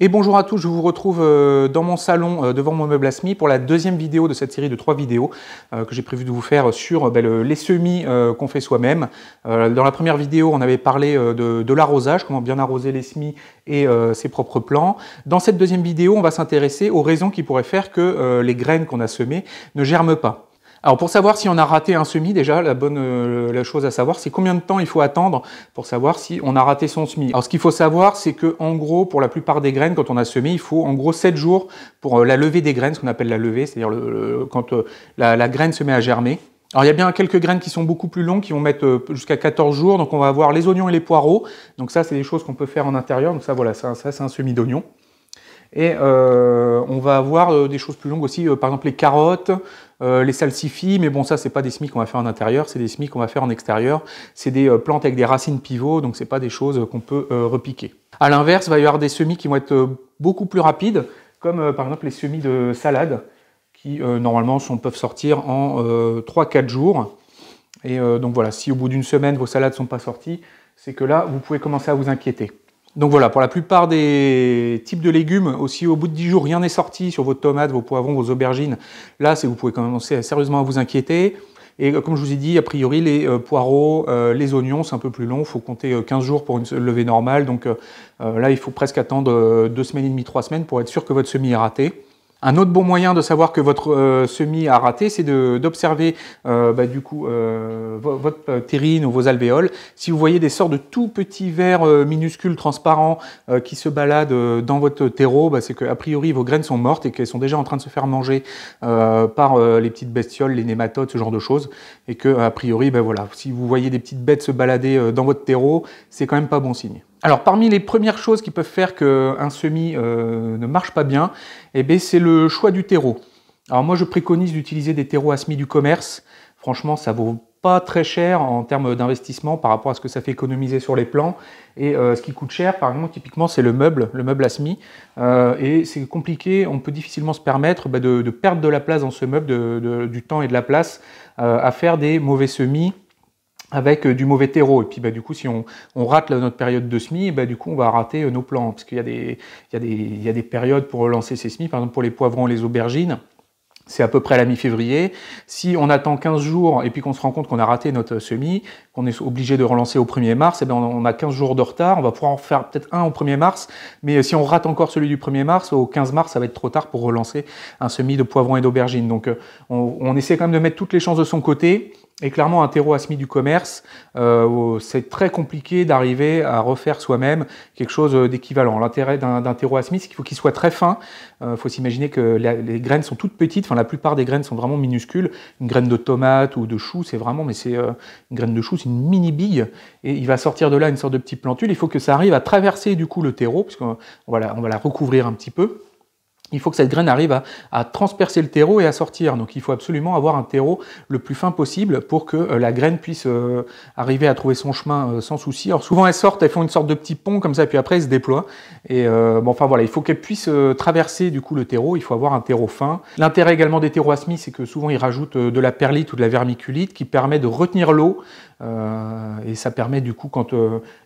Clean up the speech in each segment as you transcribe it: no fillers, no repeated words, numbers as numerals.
Et bonjour à tous, je vous retrouve dans mon salon devant mon meuble à semis pour la deuxième vidéo de cette série de 3 vidéos que j'ai prévu de vous faire sur les semis qu'on fait soi-même. Dans la première vidéo, on avait parlé de l'arrosage, comment bien arroser les semis et ses propres plants. Dans cette deuxième vidéo, on va s'intéresser aux raisons qui pourraient faire que les graines qu'on a semées ne germent pas. Alors pour savoir si on a raté un semis, déjà la chose à savoir, c'est combien de temps il faut attendre pour savoir si on a raté son semis. Alors ce qu'il faut savoir, c'est que en gros, pour la plupart des graines, quand on a semé, il faut en gros 7 jours pour la levée des graines, ce qu'on appelle la levée, c'est-à-dire quand la graine se met à germer. Alors il y a bien quelques graines qui sont beaucoup plus longues, qui vont mettre jusqu'à 14 jours, donc on va avoir les oignons et les poireaux, donc ça c'est des choses qu'on peut faire en intérieur, donc ça voilà, ça c'est un semis d'oignons. Et on va avoir des choses plus longues aussi, par exemple les carottes, les salsifis, mais bon ça c'est pas des semis qu'on va faire en intérieur, c'est des semis qu'on va faire en extérieur, c'est des plantes avec des racines pivots, donc c'est pas des choses qu'on peut repiquer. À l'inverse, il va y avoir des semis qui vont être beaucoup plus rapides, comme par exemple les semis de salade, qui normalement peuvent sortir en 3-4 jours. Et donc voilà, si au bout d'une semaine vos salades sont pas sorties, c'est que là vous pouvez commencer à vous inquiéter. Donc voilà, pour la plupart des types de légumes, aussi au bout de 10 jours, rien n'est sorti sur vos tomates, vos poivrons, vos aubergines, là, vous pouvez commencer sérieusement à vous inquiéter. Et comme je vous ai dit, a priori, les poireaux, les oignons, c'est un peu plus long, il faut compter 15 jours pour une levée normale. Donc là, il faut presque attendre 2 semaines et demie, 3 semaines pour être sûr que votre semis est raté. Un autre bon moyen de savoir que votre semis a raté, c'est d'observer votre terrine ou vos alvéoles. Si vous voyez des sortes de tout petits vers minuscules, transparents, qui se baladent dans votre terreau, c'est qu'a priori vos graines sont mortes et qu'elles sont déjà en train de se faire manger par les petites bestioles, les nématodes, ce genre de choses. Et que a priori, voilà, si vous voyez des petites bêtes se balader dans votre terreau, c'est quand même pas bon signe. Alors parmi les premières choses qui peuvent faire qu'un semis ne marche pas bien, c'est le choix du terreau. Alors moi je préconise d'utiliser des terreaux à semis du commerce. Franchement ça vaut pas très cher en termes d'investissement par rapport à ce que ça fait économiser sur les plants. Et ce qui coûte cher par exemple typiquement c'est le meuble à semis. Et c'est compliqué, on peut difficilement se permettre de perdre de la place dans ce meuble, du temps et de la place à faire des mauvais semis avec du mauvais terreau. Et puis du coup, si on rate notre période de semis, du coup on va rater nos plants, parce qu'il y a des périodes pour lancer ces semis, par exemple pour les poivrons et les aubergines, c'est à peu près à la mi-février. Si on attend 15 jours et puis qu'on se rend compte qu'on a raté notre semis, qu'on est obligé de relancer au 1er mars, on a 15 jours de retard, on va pouvoir en faire peut-être un au 1er mars, mais si on rate encore celui du 1er mars, au 15 mars, ça va être trop tard pour relancer un semis de poivrons et d'aubergines. Donc on essaie quand même de mettre toutes les chances de son côté. Et clairement, un terreau à semis du commerce, c'est très compliqué d'arriver à refaire soi-même quelque chose d'équivalent. L'intérêt d'un terreau à semis, c'est qu'il faut qu'il soit très fin. Il faut s'imaginer que les graines sont toutes petites. Enfin, la plupart des graines sont vraiment minuscules. Une graine de tomate ou de chou, c'est vraiment... une graine de chou, c'est une mini bille. Et il va sortir de là une sorte de petite plantule. Il faut que ça arrive à traverser du coup le terreau, puisqu'on on va la recouvrir un petit peu. Il faut que cette graine arrive à transpercer le terreau et à sortir. Donc il faut absolument avoir un terreau le plus fin possible pour que la graine puisse arriver à trouver son chemin sans souci. Alors souvent elles sortent, elles font une sorte de petit pont comme ça, puis après elles se déploient. Et il faut qu'elles puissent traverser du coup le terreau, il faut avoir un terreau fin. L'intérêt également des terreaux à semis, c'est que souvent ils rajoutent de la perlite ou de la vermiculite qui permet de retenir l'eau. Et ça permet du coup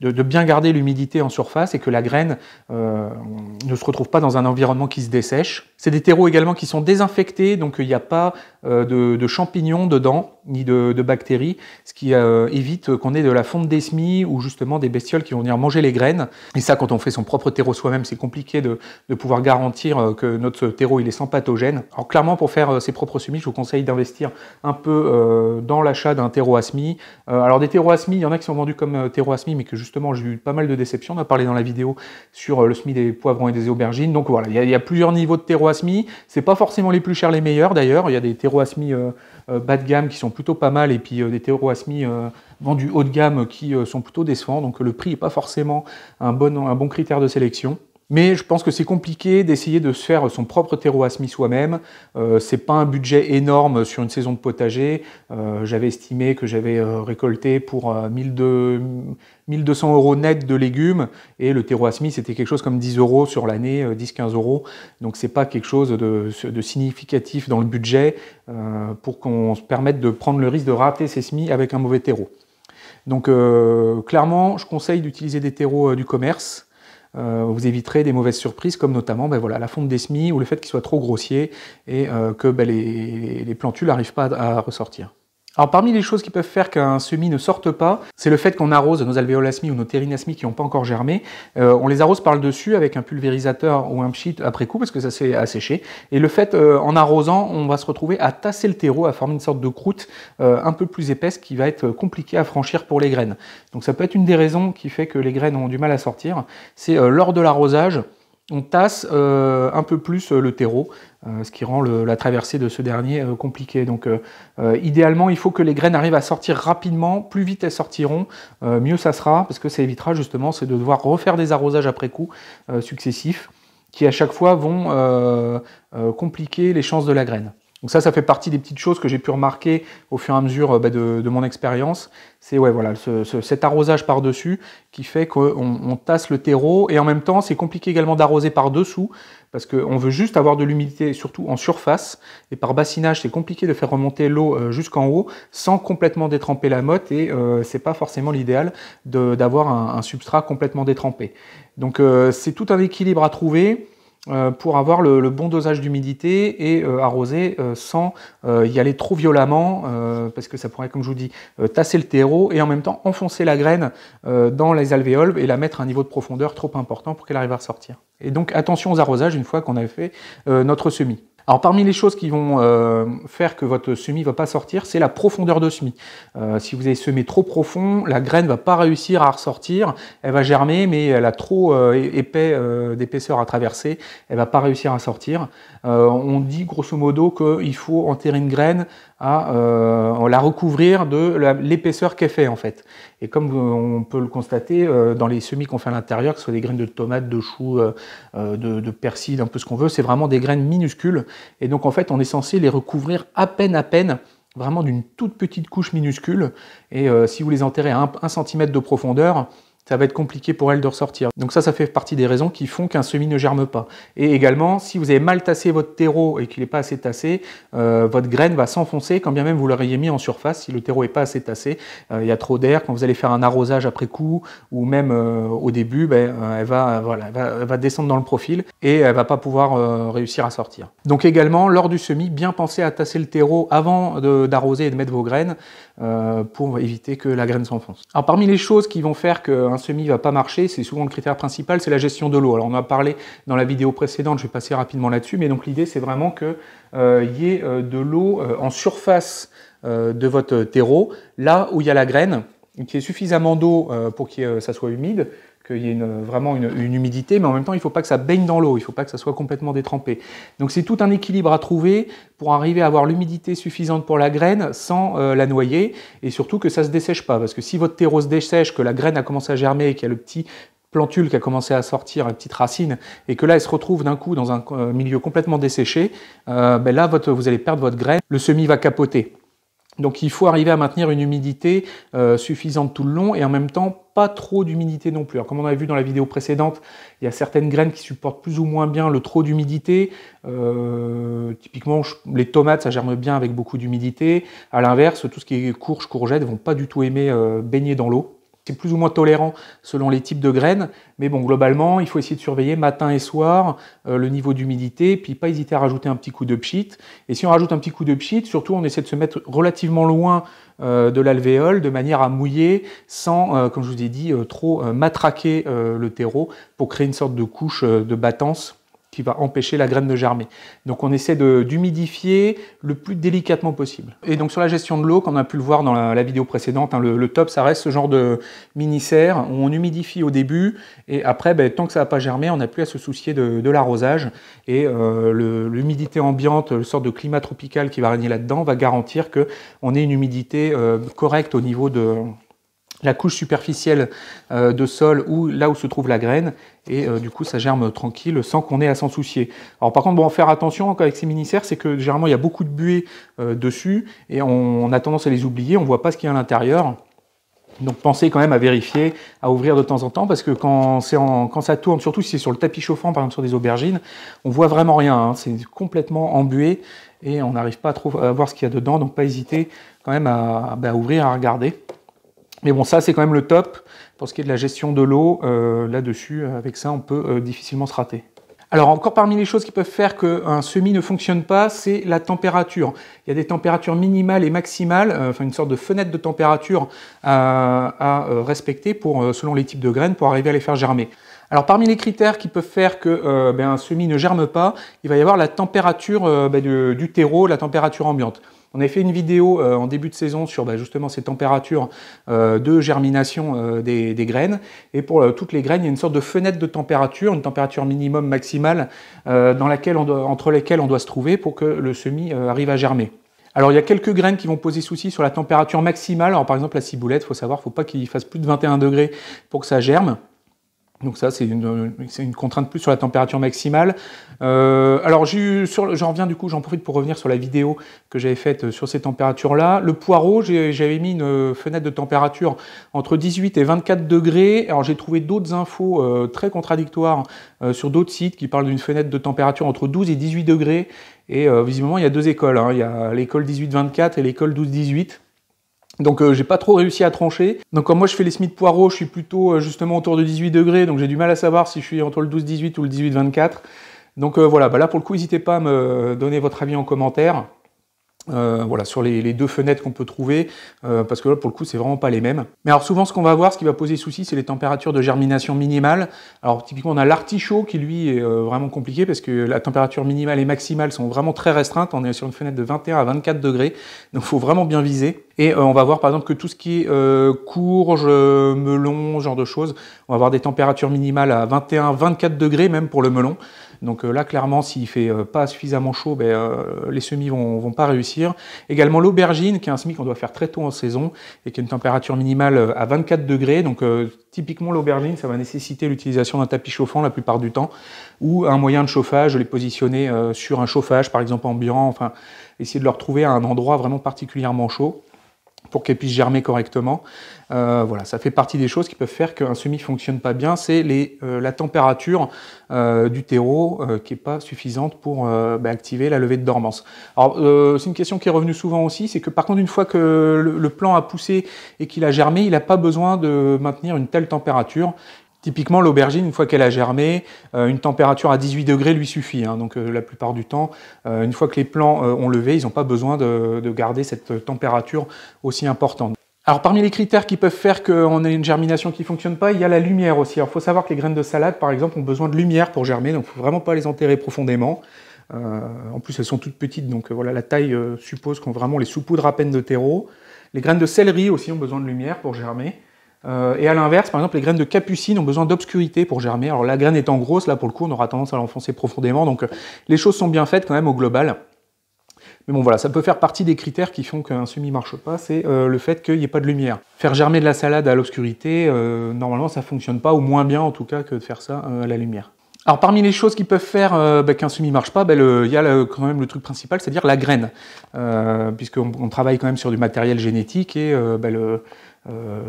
de bien garder l'humidité en surface et que la graine ne se retrouve pas dans un environnement qui se dessèche. C'est des terreaux également qui sont désinfectés, donc il n'y a pas de champignons dedans, ni de bactéries, ce qui évite qu'on ait de la fonte des semis ou justement des bestioles qui vont venir manger les graines. Et ça, quand on fait son propre terreau soi-même, c'est compliqué de pouvoir garantir que notre terreau il est sans pathogène. Alors clairement, pour faire ses propres semis, je vous conseille d'investir un peu dans l'achat d'un terreau à semis. Alors des terreaux à semis, il y en a qui sont vendus comme terreaux à semis, mais que justement j'ai eu pas mal de déceptions. On a parlé dans la vidéo sur le semis des poivrons et des aubergines. Donc voilà, il y a plusieurs niveaux de terreaux à semis. C'est pas forcément les plus chers, les meilleurs d'ailleurs. Il y a des terreaux à semis bas de gamme qui sont plutôt pas mal, et puis des terreaux à semis vendus haut de gamme qui sont plutôt décevants. Donc le prix n'est pas forcément un bon critère de sélection. Mais je pense que c'est compliqué d'essayer de se faire son propre terreau à semis soi-même. C'est pas un budget énorme sur une saison de potager. J'avais estimé que j'avais récolté pour 1200 € net de légumes, et le terreau à semis c'était quelque chose comme 10 € sur l'année, 10-15 €. Donc c'est pas quelque chose de significatif dans le budget pour qu'on se permette de prendre le risque de rater ses semis avec un mauvais terreau. Donc clairement, je conseille d'utiliser des terreaux du commerce. vous éviterez des mauvaises surprises comme notamment ben voilà, la fonte des semis ou le fait qu'ils soient trop grossiers et que ben, les plantules n'arrivent pas à ressortir. Alors parmi les choses qui peuvent faire qu'un semis ne sorte pas, c'est le fait qu'on arrose nos alvéoles semis ou nos terrines semis qui n'ont pas encore germé. On les arrose par le dessus avec un pulvérisateur ou un pchit après coup parce que ça s'est asséché. Et le fait, en arrosant, on va se retrouver à tasser le terreau, à former une sorte de croûte un peu plus épaisse qui va être compliquée à franchir pour les graines. Donc ça peut être une des raisons qui fait que les graines ont du mal à sortir. C'est lors de l'arrosage, on tasse un peu plus le terreau, ce qui rend la traversée de ce dernier compliquée. Donc idéalement, il faut que les graines arrivent à sortir rapidement, plus vite elles sortiront, mieux ça sera, parce que ça évitera justement de devoir refaire des arrosages après coup successifs, qui à chaque fois vont compliquer les chances de la graine. Donc ça fait partie des petites choses que j'ai pu remarquer au fur et à mesure de mon expérience. C'est ouais, voilà, cet arrosage par-dessus qui fait qu'on tasse le terreau. Et en même temps, c'est compliqué également d'arroser par-dessous parce qu'on veut juste avoir de l'humidité, surtout en surface. Et par bassinage, c'est compliqué de faire remonter l'eau jusqu'en haut sans complètement détremper la motte. Et c'est pas forcément l'idéal d'avoir un substrat complètement détrempé. Donc c'est tout un équilibre à trouver pour avoir le bon dosage d'humidité et arroser sans y aller trop violemment parce que ça pourrait, comme je vous dis, tasser le terreau et en même temps enfoncer la graine dans les alvéoles et la mettre à un niveau de profondeur trop important pour qu'elle arrive à ressortir. Et donc attention aux arrosages une fois qu'on a fait notre semis. Alors parmi les choses qui vont faire que votre semis ne va pas sortir, c'est la profondeur de semis. Si vous avez semé trop profond, la graine ne va pas réussir à ressortir, elle va germer mais elle a trop d'épaisseur à traverser, elle ne va pas réussir à sortir. On dit grosso modo qu'il faut enterrer une graine à la recouvrir de l'épaisseur qu'elle fait en fait. Et comme on peut le constater, dans les semis qu'on fait à l'intérieur, que ce soit des graines de tomates, de choux, de persil, un peu ce qu'on veut, c'est vraiment des graines minuscules. Et donc en fait, on est censé les recouvrir à peine, vraiment d'une toute petite couche minuscule. Et si vous les enterrez à 1 cm de profondeur, ça va être compliqué pour elles de ressortir. Donc ça fait partie des raisons qui font qu'un semis ne germe pas. Et également, si vous avez mal tassé votre terreau et qu'il n'est pas assez tassé, votre graine va s'enfoncer, quand bien même vous l'auriez mis en surface. Si le terreau n'est pas assez tassé, il y a trop d'air. Quand vous allez faire un arrosage après coup, ou même au début, elle va descendre dans le profil et elle ne va pas pouvoir réussir à sortir. Donc également, lors du semis, bien penser à tasser le terreau avant d'arroser et de mettre vos graines pour éviter que la graine s'enfonce. Alors parmi les choses qui vont faire que un semis ne va pas marcher, c'est souvent le critère principal, c'est la gestion de l'eau. Alors on a parlé dans la vidéo précédente, je vais passer rapidement là-dessus, mais donc l'idée c'est vraiment qu'il y ait de l'eau en surface de votre terreau, là où il y a la graine, qu'il y ait suffisamment d'eau pour que ça soit humide, qu'il y ait vraiment une humidité, mais en même temps, il ne faut pas que ça baigne dans l'eau, il ne faut pas que ça soit complètement détrempé. Donc c'est tout un équilibre à trouver pour arriver à avoir l'humidité suffisante pour la graine sans la noyer, et surtout que ça ne se dessèche pas, parce que si votre terreau se dessèche, que la graine a commencé à germer et qu'il y a le petit plantule qui a commencé à sortir, une petite racine, et que là, elle se retrouve d'un coup dans un milieu complètement desséché, ben là, vous allez perdre votre graine, le semis va capoter. Donc il faut arriver à maintenir une humidité suffisante tout le long et en même temps pas trop d'humidité non plus. Alors, comme on avait vu dans la vidéo précédente, il y a certaines graines qui supportent plus ou moins bien le trop d'humidité. Typiquement, les tomates, ça germe bien avec beaucoup d'humidité. À l'inverse, tout ce qui est courge, courgette, ne vont pas du tout aimer baigner dans l'eau. C'est plus ou moins tolérant selon les types de graines, mais bon, globalement, il faut essayer de surveiller matin et soir le niveau d'humidité, puis pas hésiter à rajouter un petit coup de pchit. Et si on rajoute un petit coup de pchit, surtout, on essaie de se mettre relativement loin de l'alvéole, de manière à mouiller sans, comme je vous ai dit, trop matraquer le terreau pour créer une sorte de couche de battance qui va empêcher la graine de germer. Donc on essaie d'humidifier le plus délicatement possible. Et donc sur la gestion de l'eau, comme on a pu le voir dans la vidéo précédente, hein, le top, ça reste ce genre de mini-serre où on humidifie au début, et après, ben, tant que ça n'a pas germé, on n'a plus à se soucier de l'arrosage, et l'humidité ambiante, le sort de climat tropical qui va régner là-dedans, va garantir qu'on ait une humidité correcte au niveau de la couche superficielle de sol où là où se trouve la graine, et du coup ça germe tranquille sans qu'on ait à s'en soucier. Alors par contre, bon, faire attention avec ces mini-serres, c'est que généralement il y a beaucoup de buée dessus et on a tendance à les oublier, on voit pas ce qu'il y a à l'intérieur. Donc pensez quand même à vérifier, à ouvrir de temps en temps, parce que quand ça tourne, surtout si c'est sur le tapis chauffant, par exemple sur des aubergines, on voit vraiment rien, hein, c'est complètement embué et on n'arrive pas à voir ce qu'il y a dedans, donc pas hésiter quand même à ouvrir, à regarder. Mais bon, ça, c'est quand même le top pour ce qui est de la gestion de l'eau. Là-dessus, avec ça, on peut difficilement se rater. Alors encore parmi les choses qui peuvent faire qu'un semis ne fonctionne pas, c'est la température. Il y a des températures minimales et maximales, enfin une sorte de fenêtre de température à respecter pour, selon les types de graines pour arriver à les faire germer. Alors parmi les critères qui peuvent faire qu'un semis ne germe pas, il va y avoir la température du terreau, la température ambiante. On avait fait une vidéo en début de saison sur justement ces températures de germination des graines. Et pour toutes les graines, il y a une sorte de fenêtre de température, une température minimum maximale entre lesquelles on doit se trouver pour que le semis arrive à germer. Alors il y a quelques graines qui vont poser souci sur la température maximale. Alors par exemple la ciboulette, il faut savoir, il ne faut pas qu'il fasse plus de 21 degrés pour que ça germe. Donc ça, c'est une contrainte plus sur la température maximale. Alors j'en reviens du coup, j'en profite pour revenir sur la vidéo que j'avais faite sur ces températures-là. Le poireau, j'avais mis une fenêtre de température entre 18 et 24 degrés. Alors j'ai trouvé d'autres infos très contradictoires sur d'autres sites qui parlent d'une fenêtre de température entre 12 et 18 degrés. Et visiblement, il y a deux écoles, hein. Il y a l'école 18-24 et l'école 12-18. Donc j'ai pas trop réussi à trancher. Donc quand moi je fais les semis de poireaux, je suis plutôt justement autour de 18 degrés, donc j'ai du mal à savoir si je suis entre le 12-18 ou le 18-24. Donc voilà, là pour le coup, n'hésitez pas à me donner votre avis en commentaire. Voilà, sur les deux fenêtres qu'on peut trouver, parce que là pour le coup c'est vraiment pas les mêmes. Mais alors souvent ce qu'on va voir, ce qui va poser souci, c'est les températures de germination minimales. Alors typiquement on a l'artichaut qui lui est vraiment compliqué parce que la température minimale et maximale sont vraiment très restreintes. On est sur une fenêtre de 21 à 24 degrés, donc il faut vraiment bien viser. Et on va voir par exemple que tout ce qui est courge, melon, genre de choses, on va avoir des températures minimales à 21-24 degrés même pour le melon. Donc là, clairement, s'il ne fait pas suffisamment chaud, les semis vont pas réussir. Également l'aubergine, qui est un semis qu'on doit faire très tôt en saison et qui a une température minimale à 24 degrés. Donc typiquement, l'aubergine, ça va nécessiter l'utilisation d'un tapis chauffant la plupart du temps ou un moyen de chauffage, les positionner sur un chauffage, par exemple ambiant, enfin essayer de leur trouver un endroit vraiment particulièrement chaud pour qu'elles puissent germer correctement. Voilà, ça fait partie des choses qui peuvent faire qu'un semis ne fonctionne pas bien, c'est la température du terreau qui n'est pas suffisante pour activer la levée de dormance. Alors, c'est une question qui est revenue souvent aussi, c'est que par contre, une fois que le plant a poussé et qu'il a germé, il n'a pas besoin de maintenir une telle température. Typiquement, l'aubergine, une fois qu'elle a germé, une température à 18 degrés lui suffit. Hein. Donc la plupart du temps, une fois que les plants ont levé, ils n'ont pas besoin de garder cette température aussi importante. Alors parmi les critères qui peuvent faire qu'on ait une germination qui ne fonctionne pas, il y a la lumière aussi. Alors il faut savoir que les graines de salade, par exemple, ont besoin de lumière pour germer, donc il ne faut vraiment pas les enterrer profondément. En plus, elles sont toutes petites, donc voilà, la taille suppose qu'on vraiment les saupoudre à peine de terreau. Les graines de céleri aussi ont besoin de lumière pour germer. Et à l'inverse, par exemple, les graines de capucine ont besoin d'obscurité pour germer. Alors la graine étant grosse, là pour le coup, on aura tendance à l'enfoncer profondément. Donc les choses sont bien faites quand même au global. Mais bon voilà, ça peut faire partie des critères qui font qu'un semis ne marche pas, c'est le fait qu'il n'y ait pas de lumière. Faire germer de la salade à l'obscurité, normalement ça ne fonctionne pas, ou moins bien en tout cas que de faire ça à la lumière. Alors parmi les choses qui peuvent faire qu'un semis ne marche pas, il y a quand même le truc principal, c'est-à-dire la graine. Puisqu'on travaille quand même sur du matériel génétique et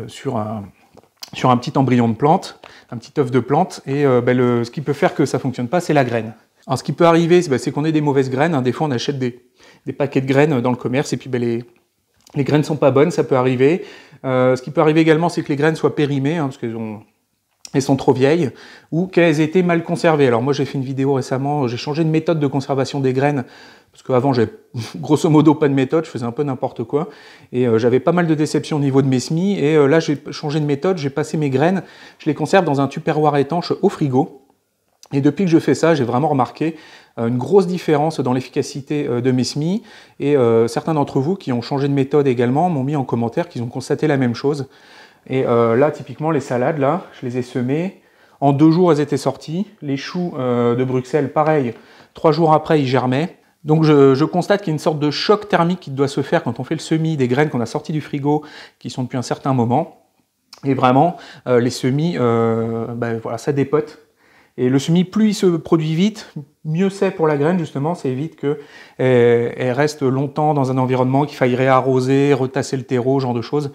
sur un petit embryon de plante, un petit œuf de plante, et ce qui peut faire que ça ne fonctionne pas, c'est la graine. Alors ce qui peut arriver, c'est qu'on ait des mauvaises graines. Hein. Des fois on achète des paquets de graines dans le commerce et puis les graines ne sont pas bonnes, ça peut arriver. Ce qui peut arriver également, c'est que les graines soient périmées, hein, parce qu'elles sont trop vieilles, ou qu'elles étaient mal conservées. Alors moi j'ai fait une vidéo récemment, j'ai changé de méthode de conservation des graines, parce qu'avant j'avais grosso modo pas de méthode, je faisais un peu n'importe quoi, et j'avais pas mal de déceptions au niveau de mes semis, et là j'ai changé de méthode, j'ai passé mes graines, je les conserve dans un tupperware étanche au frigo, et depuis que je fais ça, j'ai vraiment remarqué une grosse différence dans l'efficacité de mes semis, et certains d'entre vous qui ont changé de méthode également m'ont mis en commentaire qu'ils ont constaté la même chose. Et là, typiquement, les salades, là, je les ai semées. En 2 jours, elles étaient sorties. Les choux de Bruxelles, pareil, 3 jours après, ils germaient. Donc je constate qu'il y a une sorte de choc thermique qui doit se faire quand on fait le semis des graines qu'on a sorties du frigo, qui sont depuis un certain moment. Et vraiment, les semis, voilà, ça dépote. Et le semis, plus il se produit vite, mieux c'est pour la graine, justement, ça évite qu'elle reste longtemps dans un environnement qu'il faille réarroser, retasser le terreau, genre de choses.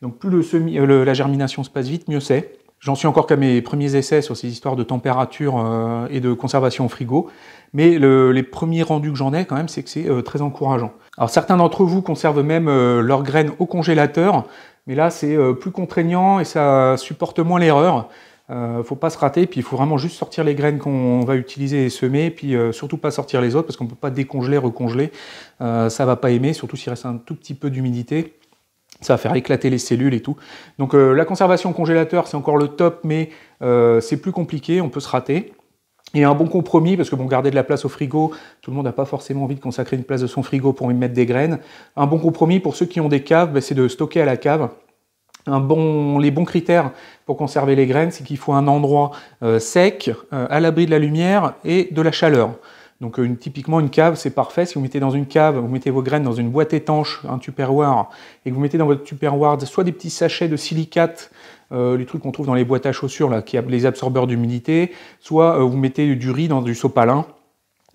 Donc plus la germination se passe vite, mieux c'est. J'en suis encore qu'à mes premiers essais sur ces histoires de température et de conservation au frigo, mais les premiers rendus que j'en ai quand même, c'est que c'est très encourageant. Alors certains d'entre vous conservent même leurs graines au congélateur. mais là c'est plus contraignant et ça supporte moins l'erreur. Faut pas se rater, puis il faut vraiment juste sortir les graines qu'on va utiliser et semer, puis surtout pas sortir les autres parce qu'on peut pas décongeler, recongeler, ça va pas aimer, surtout s'il reste un tout petit peu d'humidité, ça va faire éclater les cellules et tout. Donc la conservation au congélateur c'est encore le top, mais c'est plus compliqué, on peut se rater. Et un bon compromis, parce que bon, garder de la place au frigo, tout le monde n'a pas forcément envie de consacrer une place de son frigo pour y mettre des graines. Un bon compromis pour ceux qui ont des caves, ben, c'est de stocker à la cave. Les bons critères pour conserver les graines, c'est qu'il faut un endroit sec, à l'abri de la lumière et de la chaleur. Donc typiquement une cave, c'est parfait. Si vous mettez dans une cave, vous mettez vos graines dans une boîte étanche, un tupperware, et que vous mettez dans votre tupperware soit des petits sachets de silicate, les trucs qu'on trouve dans les boîtes à chaussures, là, qui a les absorbeurs d'humidité, soit vous mettez du riz dans du sopalin,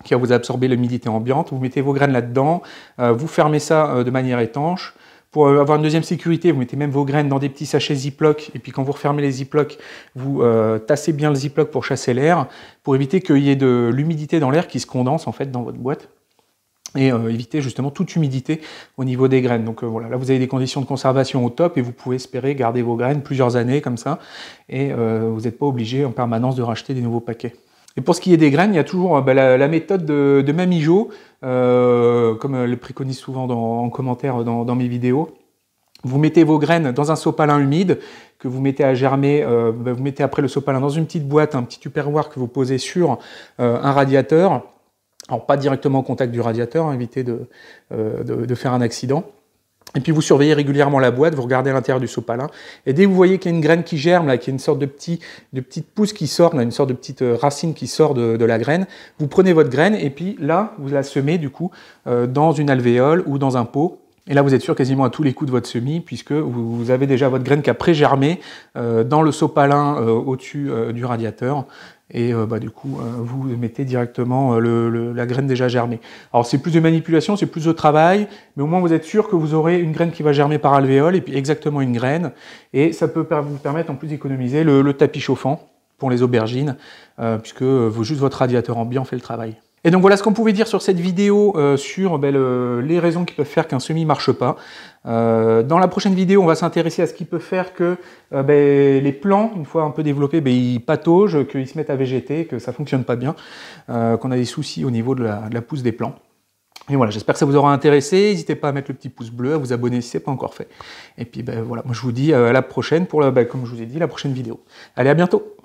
qui va vous absorber l'humidité ambiante, vous mettez vos graines là-dedans, vous fermez ça de manière étanche. Pour avoir une deuxième sécurité, vous mettez même vos graines dans des petits sachets Ziploc, et puis quand vous refermez les Ziploc, vous tassez bien le Ziploc pour chasser l'air, pour éviter qu'il y ait de l'humidité dans l'air qui se condense en fait dans votre boîte, et éviter justement toute humidité au niveau des graines. Donc voilà, là vous avez des conditions de conservation au top, et vous pouvez espérer garder vos graines plusieurs années comme ça, et vous n'êtes pas obligé en permanence de racheter des nouveaux paquets. Et pour ce qui est des graines, il y a toujours la méthode de Mamie Jo, comme elle le préconise souvent en commentaire dans mes vidéos. Vous mettez vos graines dans un sopalin humide que vous mettez à germer, vous mettez après le sopalin dans une petite boîte, un petit tupperware que vous posez sur un radiateur. Alors pas directement au contact du radiateur, hein, évitez de faire un accident. Et puis vous surveillez régulièrement la boîte, vous regardez à l'intérieur du sopalin, et dès que vous voyez qu'il y a une graine qui germe, là, qu'il y a une sorte de petite pousse qui sort, là, une sorte de petite racine qui sort de la graine, vous prenez votre graine et puis là, vous la semez du coup dans une alvéole ou dans un pot. Et là, vous êtes sûr quasiment à tous les coups de votre semis, puisque vous avez déjà votre graine qui a pré-germé dans le sopalin au-dessus du radiateur. Et du coup, vous mettez directement la graine déjà germée. Alors, c'est plus de manipulation, c'est plus de travail, mais au moins, vous êtes sûr que vous aurez une graine qui va germer par alvéole, et puis exactement une graine. Et ça peut vous permettre en plus d'économiser le tapis chauffant pour les aubergines, puisque juste votre radiateur ambiant fait le travail. Et donc voilà ce qu'on pouvait dire sur cette vidéo sur les raisons qui peuvent faire qu'un semis ne marche pas. Dans la prochaine vidéo, on va s'intéresser à ce qui peut faire que les plants, une fois un peu développés, ils pataugent, qu'ils se mettent à végéter, que ça ne fonctionne pas bien, qu'on a des soucis au niveau de la pousse des plants. Et voilà, j'espère que ça vous aura intéressé. N'hésitez pas à mettre le petit pouce bleu, à vous abonner si ce n'est pas encore fait. Et puis voilà, moi je vous dis à la prochaine pour, comme je vous ai dit, la prochaine vidéo. Allez, à bientôt!